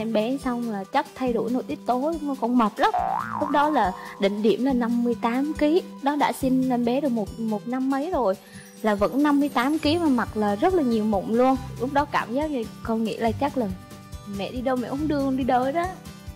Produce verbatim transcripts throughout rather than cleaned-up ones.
Em bé xong là chắc thay đổi nội tiết tố, con mập lắm. Lúc đó là định điểm là năm mươi tám ký. Đó đã sinh em bé được một, một năm mấy rồi, là vẫn năm mươi tám ký mà mặc là rất là nhiều mụn luôn. Lúc đó cảm giác như con nghĩ là chắc là mẹ đi đâu mẹ không đưa con đi đâu đó.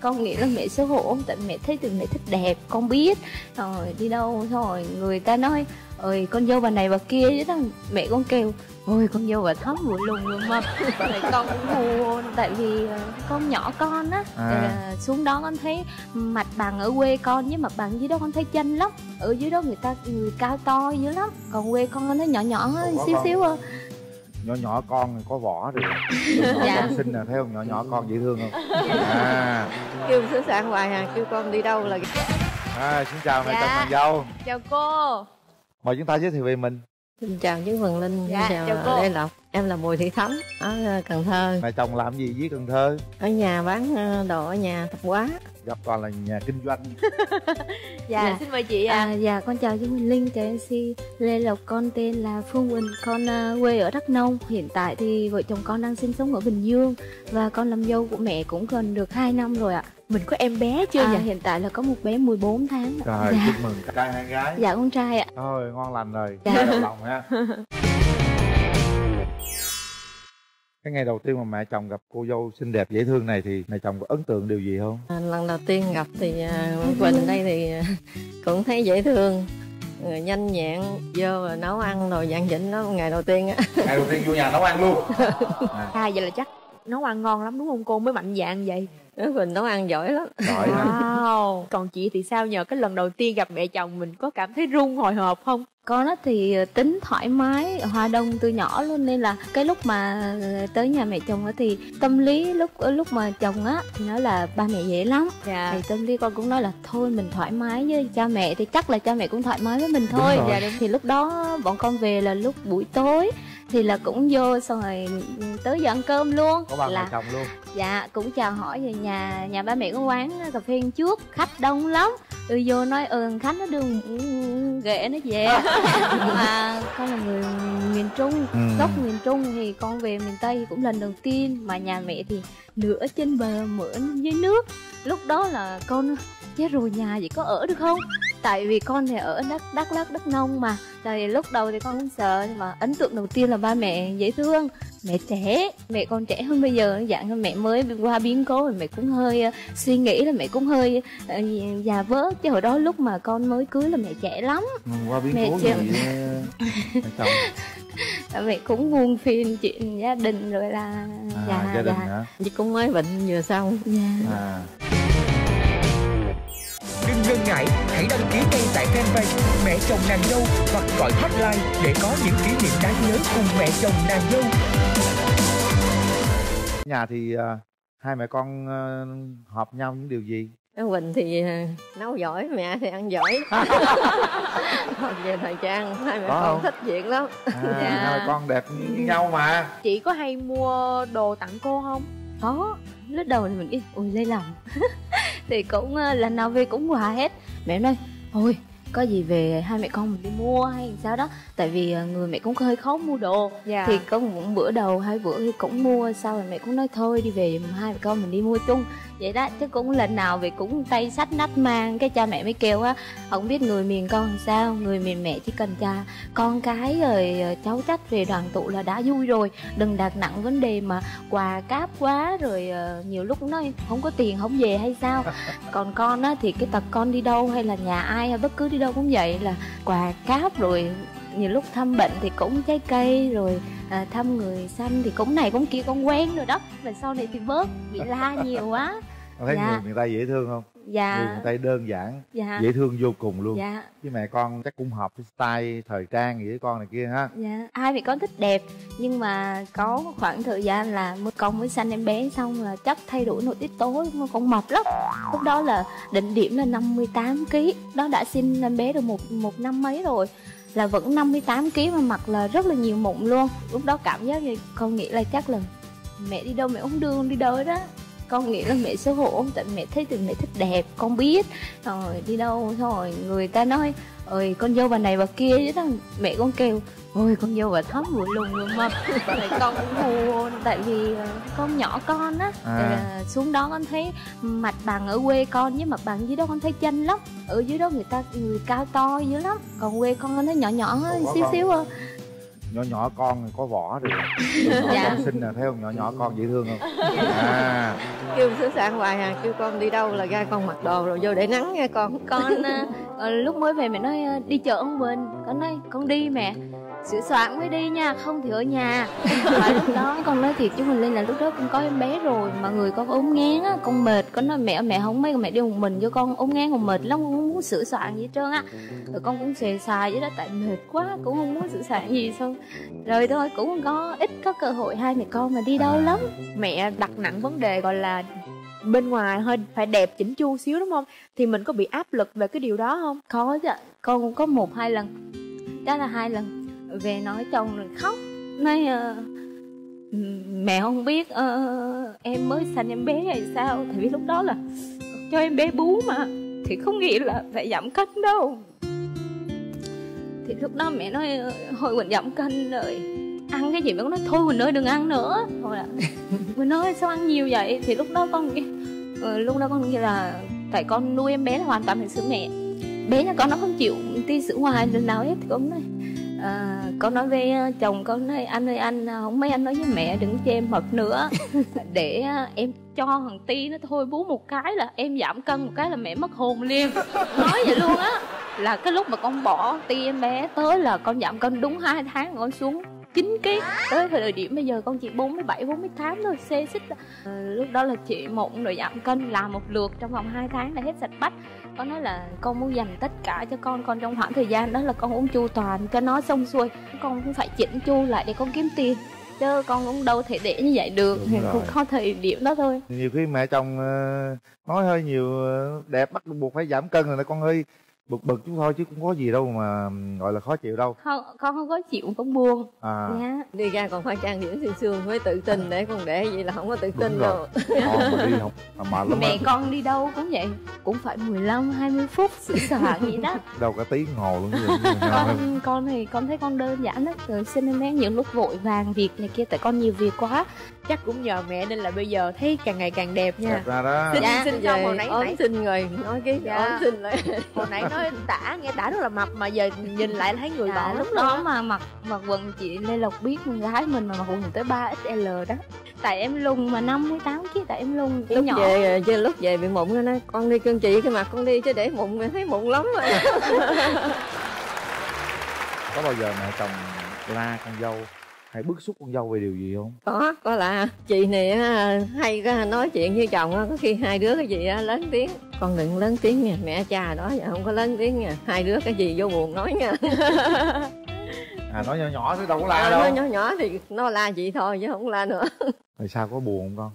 Con nghĩ là mẹ xấu hổ, tại mẹ thấy từ mẹ thích đẹp, con biết. Rồi đi đâu rồi người ta nói ơi con dâu bà này bà kia chứ đó. Mẹ con kêu ôi con dâu bà Thắm vừa lùn vừa mập. Tại con hù, tại vì con nhỏ con á à. Xuống đó con thấy mặt bằng ở quê con với mặt bằng dưới đó con thấy chênh lắm. Ở dưới đó người ta người cao to dữ lắm. Còn quê con con thấy nhỏ nhỏ ủa, xíu con. xíu thôi. Nhỏ nhỏ con có vỏ rồi. Dạ. Con xinh là thấy không? Nhỏ nhỏ con dễ thương không? À. Kêu sửa soạn hoài à, kêu con đi đâu là à, xin chào mẹ dạ. Chồng nàng dâu. Chào cô. Mời chúng ta giới thiệu về mình. Xin chào chú Quyền Linh, dạ, chào, chào cô Lê Lộc. Em là Bùi Thị Thắm ở Cần Thơ. Mẹ chồng làm gì với Cần Thơ? Ở nhà bán đồ ở nhà tạp hóa. Gặp toàn là nhà kinh doanh. Dạ, dạ xin mời chị ạ. À. À, dạ con chào chú Quyền Linh, chào em xê Lê Lộc, con tên là Phương Quỳnh, con uh, quê ở Đắk Nông. Hiện tại thì vợ chồng con đang sinh sống ở Bình Dương và con làm dâu của mẹ cũng gần được hai năm rồi ạ. Mình có em bé chưa à, nhỉ? Hiện tại là có một bé mười bốn tháng. Trời, dạ. Chúc mừng. Trai hay gái? Dạ con trai ạ. Thôi ngon lành rồi. Dạ. Đồng lòng ha. Cái ngày đầu tiên mà mẹ chồng gặp cô dâu xinh đẹp dễ thương này thì mẹ chồng có ấn tượng điều gì không? À, lần đầu tiên gặp thì uh, Quỳnh đây thì uh, cũng thấy dễ thương, người nhanh nhẹn, vô rồi nấu ăn rồi dạn dĩnh đó. Ngày đầu tiên á. Ngày đầu tiên vô nhà nấu ăn luôn. À. À vậy là chắc nấu ăn ngon lắm đúng không cô, mới mạnh dạn vậy? Mình nấu ăn giỏi lắm. Giỏi lắm. Wow. Còn chị thì sao nhờ? Cái lần đầu tiên gặp mẹ chồng mình có cảm thấy run hồi hộp không? Con á thì tính thoải mái, hòa đồng từ nhỏ luôn, nên là cái lúc mà tới nhà mẹ chồng á thì tâm lý lúc lúc mà chồng á thì nói là ba mẹ dễ lắm. Dạ. Thì tâm lý con cũng nói là thôi mình thoải mái với cha mẹ thì chắc là cha mẹ cũng thoải mái với mình thôi. Đúng rồi. Dạ, thì lúc đó bọn con về là lúc buổi tối thì là cũng vô xong rồi tới giờ ăn cơm luôn. Có bà là... mẹ chồng luôn. Dạ cũng chào hỏi về nhà nhà ba mẹ có quán cà phê trước, khách đông lắm. Tôi vô nói ừ khách nó đưa ghệ nó về. Mà con là người miền Trung, gốc ừ. miền Trung thì con về miền Tây cũng lần đầu tiên, mà nhà mẹ thì nửa trên bờ mửa dưới nước. Lúc đó là con chết rồi, nhà vậy có ở được không? Tại vì con thì ở Đắk Đắk Lắk Đắk Nông mà. Tại lúc đầu thì con cũng sợ, nhưng mà ấn tượng đầu tiên là ba mẹ dễ thương, mẹ trẻ, mẹ còn trẻ hơn bây giờ, dạng mẹ mới qua biến cố rồi mẹ cũng hơi uh, suy nghĩ là mẹ cũng hơi uh, già vớt, chứ hồi đó lúc mà con mới cưới là mẹ trẻ lắm. Ừ, qua biến mẹ cố trẻ... thì uh, mẹ cũng buồn phiền chuyện gia đình rồi là à, dạ, gia đình dạ. Hả? Chị cũng mới bệnh vừa xong. Dạ. À. Đừng ngần ngại, hãy đăng ký ngay tại fanpage Mẹ Chồng Nàng Dâu hoặc gọi hotline để có những kỷ niệm đáng nhớ cùng Mẹ Chồng Nàng Dâu. Nhà thì uh, hai mẹ con uh, hợp nhau những điều gì? Quỳnh thì uh, nấu giỏi, mẹ thì ăn giỏi. Về thời trang, hai mẹ có con không? Thích việc lắm. À, dạ. Hai mẹ con đẹp như nhau mà. Chị có hay mua đồ tặng cô không? Có, lúc đầu thì mình nghĩ, ôi lấy lòng. Thì cũng lần nào về cũng quà hết. Mẹ nói, thôi có gì về hai mẹ con mình đi mua hay sao đó. Tại vì người mẹ cũng hơi khó mua đồ. Dạ. Thì có một bữa đầu, hai bữa thì cũng mua. Sau rồi mẹ cũng nói thôi đi về hai mẹ con mình đi mua chung. Vậy đó, chứ cũng lần nào về cũng tay sách nách mang. Cái cha mẹ mới kêu á, không biết người miền con làm sao. Người miền mẹ chỉ cần cha con cái rồi cháu trách về đoàn tụ là đã vui rồi. Đừng đặt nặng vấn đề mà quà cáp quá. Rồi nhiều lúc nói không có tiền không về hay sao. Còn con á thì cái tật con đi đâu hay là nhà ai hay bất cứ đi đâu cũng vậy là quà cáp, rồi nhiều lúc thăm bệnh thì cũng trái cây, rồi à, thăm người xanh thì cũng này cũng kia, con quen rồi đó. Và sau này thì bớt bị la nhiều quá. Con thấy dạ. Người miền Tây dễ thương không? Dạ. Người miền Tây đơn giản, dạ. Dễ thương vô cùng luôn. Dạ. Chứ mẹ con chắc cũng hợp với style thời trang với con này kia ha. Dạ. Hai mẹ con thích đẹp, nhưng mà có khoảng thời gian là con mới sanh em bé xong là chắc thay đổi nội tiết tố, con mập lắm. Lúc đó là định điểm là năm mươi tám ký. Đó đã sinh em bé được một, một năm mấy rồi, là vẫn năm mươi tám ký mà mặc là rất là nhiều mụn luôn. Lúc đó cảm giác như con nghĩ là chắc là mẹ đi đâu mẹ không đưa con đi đâu đó. Con nghĩ là mẹ xấu hổ, tại mẹ thấy từ mẹ thích đẹp, con biết. Rồi đi đâu rồi người ta nói ơi con dâu bà này bà kia, chứ đó mẹ con kêu ôi con dâu bà Thắm vừa lùn vừa mập. Rồi con cũng hù, tại vì con nhỏ con á à. Xuống đó con thấy mặt bằng ở quê con với mặt bằng dưới đó con thấy chênh lắm. Ở dưới đó người ta người cao to dữ lắm, còn quê con con thấy nhỏ nhỏ xíu con. Xíu à. Nhỏ nhỏ con thì có vỏ rồi. Dạ. Con xinh là thấy không, nhỏ nhỏ con dễ thương không? À. Kêu sửa soạn hoài à, kêu con đi đâu là ra con mặc đồ rồi vô để nắng nha con. Con uh, lúc mới về mẹ nói uh, đi chợ ông Bình, con nói con đi mẹ, sửa soạn mới đi nha, không thì ở nhà. Và lúc đó con nói thiệt chứ mình lên là lúc đó con có em bé rồi mà người con ốm ngán á, con mệt, con nói mẹ mẹ không mấy mẹ đi một mình cho con ốm ngán còn mệt lắm, con không muốn sửa soạn gì hết trơn á. Rồi con cũng xề xài với đó tại mệt quá cũng không muốn sửa soạn gì xong. Rồi thôi cũng không có ít có cơ hội hai mẹ con mà đi đâu lắm. Mẹ đặt nặng vấn đề gọi là bên ngoài hơi phải đẹp chỉnh chu xíu đúng không? Thì mình có bị áp lực về cái điều đó không? Có chứ, con cũng có một hai lần, đó là hai lần. Về nói chồng rồi khóc, nói uh, mẹ không biết uh, em mới sanh em bé hay sao. Tại vì lúc đó là cho em bé bú mà, thì không nghĩ là phải giảm cân đâu. Thì lúc đó mẹ nói hồi Quỳnh giảm cân rồi, ăn cái gì mẹ cũng nói thôi Quỳnh ơi đừng ăn nữa. Thôi là Quỳnh nói sao ăn nhiều vậy. Thì lúc đó con uh, lúc đó con nghĩ là tại con nuôi em bé là hoàn toàn phải sữa mẹ. Bé nhà con nó không chịu ti sữa hoài lần nào hết. Thì con nói à, con nói với chồng con nói anh ơi anh không mấy anh nói với mẹ đừng cho em mập nữa để em cho thằng Ti nó thôi bú một cái là em giảm cân một cái là mẹ mất hồn liền. Nói vậy luôn á, là cái lúc mà con bỏ Ti em bé tới là con giảm cân đúng hai tháng con xuống chín ký. Tới thời điểm bây giờ con chỉ bốn mươi bảy, bốn mươi tám thôi, xê xích. À, lúc đó là chị mụn rồi giảm cân làm một lượt trong vòng hai tháng là hết sạch bách. Con nói là con muốn dành tất cả cho con, con trong khoảng thời gian đó là con uống chu toàn cho nó xong xuôi. Con cũng phải chỉnh chu lại để con kiếm tiền, chứ con cũng đâu thể để như vậy được. Thì cũng có thời điểm đó thôi. Nhiều khi mẹ chồng nói hơi nhiều đẹp bắt buộc phải giảm cân rồi con hơi bực bực chúng thôi, chứ cũng có gì đâu mà gọi là khó chịu đâu. Không, con không có chịu con buông à. Yeah. Đi ra còn phải trang điểm xương xương mới tự tin, để con để vậy là không có tự tin đâu. Con mà đi không mà lắm. Mẹ đó. Con đi đâu cũng vậy, cũng phải mười lăm, hai mươi phút sửa soạn vậy đó. Đâu cả tiếng hồ luôn vậy. Con con thì con thấy con đơn giản lắm. Rồi xin em bé những lúc vội vàng việc này kia, tại con nhiều việc quá. Chắc cũng nhờ mẹ nên là bây giờ thấy càng ngày càng đẹp nha. Đẹp ra đó. Xin, dạ, xin cho hồi nãy nãy xin người nói cái dạ. Ốm xin lại. Hồi nãy nói tả nghe tả rất là mập mà giờ nhìn lại thấy người dạ, bỏ lúc đó đó mà mặc mặc quần chị Lê Lộc biết con gái mình mà mặc quần tới ba ích lờ đó. Tại em lùn mà năm mươi tám ký, tại em lùn lúc nhỏ. Về, về lúc về bị mụn nó con đi cưng chị cái mặt con đi chứ để mụn mẹ thấy mụn lắm rồi. Có bao giờ mẹ chồng la con dâu hay bức xúc con dâu về điều gì không? Có, có là chị này hay nói chuyện với chồng á, có khi hai đứa cái gì á lớn tiếng. Con đừng lớn tiếng nha, mẹ cha đó vậy không có lớn tiếng nha. Hai đứa cái gì vô buồn nói nha. À nói nhỏ nhỏ thì đâu có la đâu. Nói nhỏ nhỏ thì nó la chị thôi chứ không la nữa. Tại sao có buồn không con?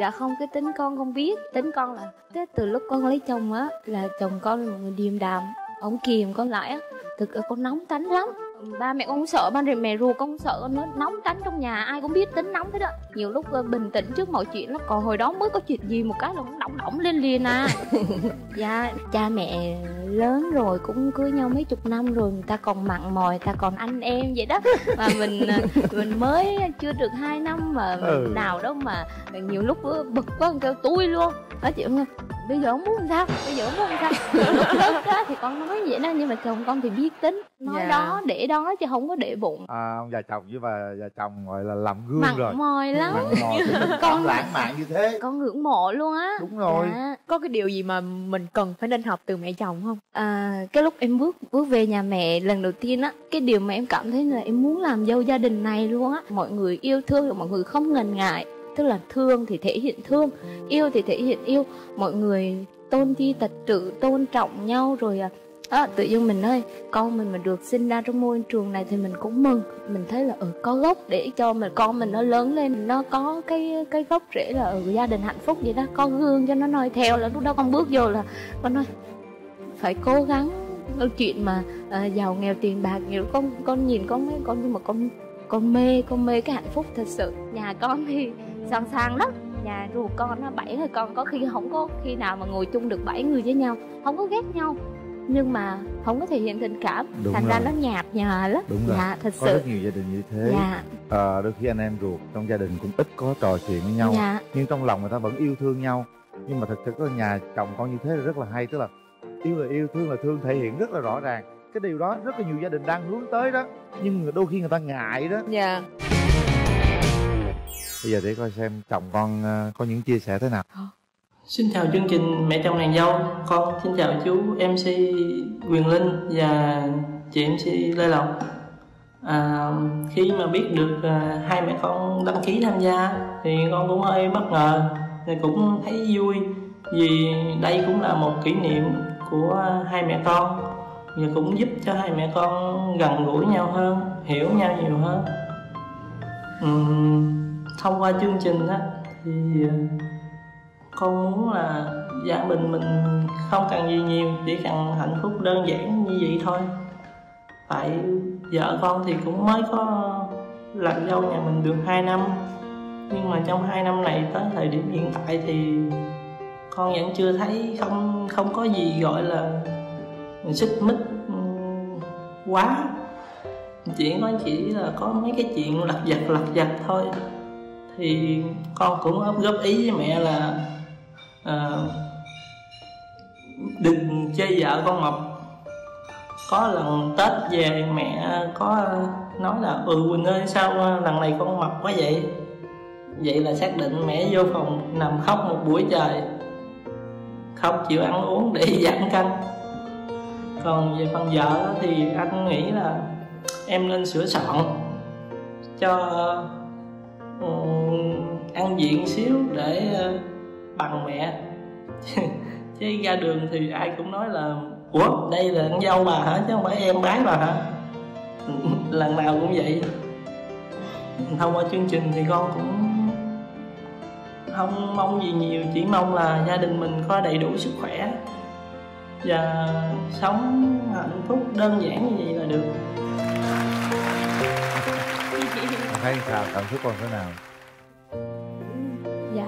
Dạ không, cái tính con không biết. Tính con là từ lúc con lấy chồng á là chồng con là một người điềm đạm. Ông kìm con lại á, thực ra con nóng tánh lắm. Ba mẹ con cũng sợ, ba mẹ ruột con cũng sợ, nó nóng tánh trong nhà ai cũng biết tính nóng thế đó. Nhiều lúc bình tĩnh trước mọi chuyện lắm, còn hồi đó mới có chuyện gì một cái là cũng động động lên liền à. Dạ, cha mẹ lớn rồi cũng cưới nhau mấy chục năm rồi, người ta còn mặn mòi, người ta còn anh em vậy đó. Mà mình mình mới chưa được hai năm mà ừ. Nào đâu mà nhiều lúc bực quá con kêu tui luôn. Nói chuyện không? Bây giờ không muốn làm sao, bây giờ không muốn làm sao. Lúc lớp đó thì con nói vậy đó, nhưng mà chồng con thì biết tính. Nói dạ. Đó, để đó chứ không có để bụng. À, ông già chồng với bà già chồng gọi là làm gương mặn rồi. Mặn mòi lắm. Mặn mòi, con lãng mạn như thế. Con ngưỡng mộ luôn á. Đúng rồi. À. Có cái điều gì mà mình cần phải nên học từ mẹ chồng không? À, cái lúc em bước bước về nhà mẹ lần đầu tiên á, cái điều mà em cảm thấy là em muốn làm dâu gia đình này luôn á. Mọi người yêu thương, mọi người không ngần ngại. Tức là thương thì thể hiện thương, yêu thì thể hiện yêu. Mọi người tôn chi tật trự, tôn trọng nhau rồi à, tự dưng mình ơi, con mình mà được sinh ra trong môi trường này thì mình cũng mừng. Mình thấy là ở ừ, có gốc để cho mình con mình nó lớn lên, nó có cái cái gốc rễ là ở gia đình hạnh phúc vậy đó. Có gương cho nó noi theo, là lúc đó con bước vô là con nói phải cố gắng. Chuyện mà à, giàu nghèo tiền bạc nhiều con con nhìn con mấy con nhưng mà con con mê con mê cái hạnh phúc thật sự. Nhà con thì sang sang lắm. nhà ruột con nó bảy người con, có khi không có khi nào mà ngồi chung được bảy người với nhau, không có ghét nhau nhưng mà không có thể hiện tình cảm. Đúng thành rồi. Ra nó nhạt nhòa lắm. Đúng dạ, rồi. Thật có sự. Rất nhiều gia đình như thế. Dạ. À, đôi khi anh em ruột trong gia đình cũng ít có trò chuyện với nhau. Dạ. Nhưng trong lòng người ta vẫn yêu thương nhau. Nhưng mà thật sự có nhà chồng con như thế là rất là hay, tức là yêu là yêu, thương là thương, thể hiện rất là rõ ràng. Cái điều đó rất là nhiều gia đình đang hướng tới đó, nhưng đôi khi người ta ngại đó. Dạ. Bây giờ để coi xem chồng con có những chia sẻ thế nào. Xin chào chương trình Mẹ Chồng Nàng Dâu. Con xin chào chú em xê Quyền Linh và chị em xê Lê Lộc. à, Khi mà biết được à, hai mẹ con đăng ký tham gia thì con cũng hơi bất ngờ, thì cũng thấy vui. Vì đây cũng là một kỷ niệm của hai mẹ con, và cũng giúp cho hai mẹ con gần gũi nhau hơn, hiểu nhau nhiều hơn. uhm, Thông qua chương trình đó, thì con muốn là gia đình mình không cần gì nhiều, chỉ cần hạnh phúc đơn giản như vậy thôi. Tại vợ con thì cũng mới có làm dâu nhà mình được hai năm, nhưng mà trong hai năm này tới thời điểm hiện tại thì con vẫn chưa thấy không không có gì gọi là xích mích quá, chỉ có chỉ là có mấy cái chuyện lặt vặt lặt vặt thôi. Thì con cũng góp ý với mẹ là à, đừng chơi vợ con mập. Có lần Tết về mẹ có nói là ừ Quỳnh ơi sao lần này con mập quá vậy. Vậy là xác định mẹ vô phòng nằm khóc một buổi trời, không chịu ăn uống để giảm cân. Còn về phần vợ thì anh nghĩ là em nên sửa soạn cho Ừ, ăn diện xíu để uh, bằng mẹ. Chứ ra đường thì ai cũng nói là ủa đây là con dâu bà hả chứ không phải em gái bà hả. Lần nào cũng vậy. Thông qua chương trình thì con cũng không mong gì nhiều, chỉ mong là gia đình mình có đầy đủ sức khỏe và sống hạnh phúc đơn giản như vậy là được. Thấy sao, cảm xúc con thế nào? Dạ,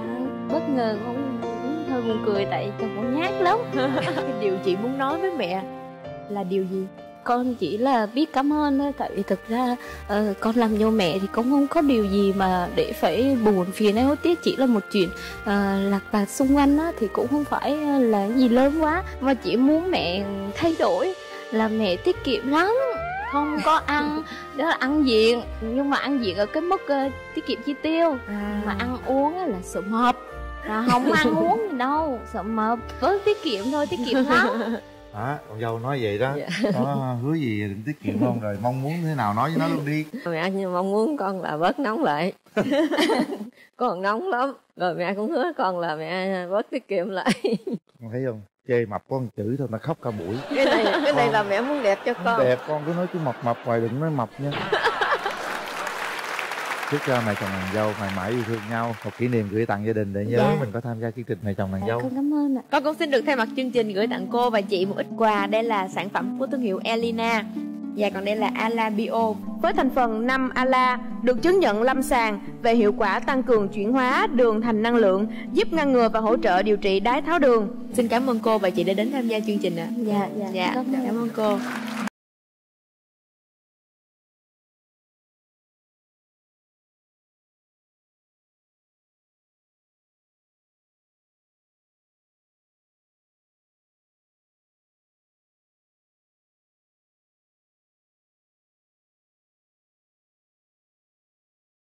bất ngờ, con cũng hơi buồn cười tại chồng con nhát lắm. Cái điều chị muốn nói với mẹ là điều gì? Con chỉ là biết cảm ơn thôi, tại vì thực ra uh, con làm dâu mẹ thì con không có điều gì mà để phải buồn phiền hay hối tiếc. Chỉ là một chuyện uh, lạc vặt xung quanh á, thì cũng không phải là gì lớn quá, mà chỉ muốn mẹ thay đổi là mẹ tiết kiệm lắm, không có ăn đó là ăn diện, nhưng mà ăn diện ở cái mức uh, tiết kiệm chi tiêu à. Mà ăn uống là sợ mập, là không ăn uống gì đâu, sợ mập, với tiết kiệm thôi, tiết kiệm lắm. À, con dâu nói vậy đó, dạ. Có hứa gì đừng tiết kiệm không, rồi mong muốn thế nào nói với nó luôn đi. Mẹ mong muốn con là bớt nóng lại. Con nóng lắm, rồi mẹ cũng hứa con là mẹ bớt tiết kiệm lại. Con thấy không? Chê mập con chữ thôi mà khóc cả buổi. Cái này cái con, này là mẹ muốn đẹp cho con. Đẹp con cứ nói cứ mập mập hoài, đừng nói mập nha. Chúc cho mẹ chồng nàng dâu mãi mãi yêu thương nhau. Một kỷ niệm gửi tặng gia đình để nhớ dạ. Mình có tham gia chương trình Mẹ Chồng Nàng Dâu. Con cảm ơn ạ. Con cũng xin được thay mặt chương trình gửi tặng cô và chị một ít quà. Đây là sản phẩm của thương hiệu Elina. Và còn đây là Alabio với thành phần năm ala, được chứng nhận lâm sàng về hiệu quả tăng cường chuyển hóa đường thành năng lượng, giúp ngăn ngừa và hỗ trợ điều trị đái tháo đường. Xin cảm ơn cô và chị đã đến tham gia chương trình ạ. Dạ, dạ, dạ. Cảm ơn, cảm ơn cô.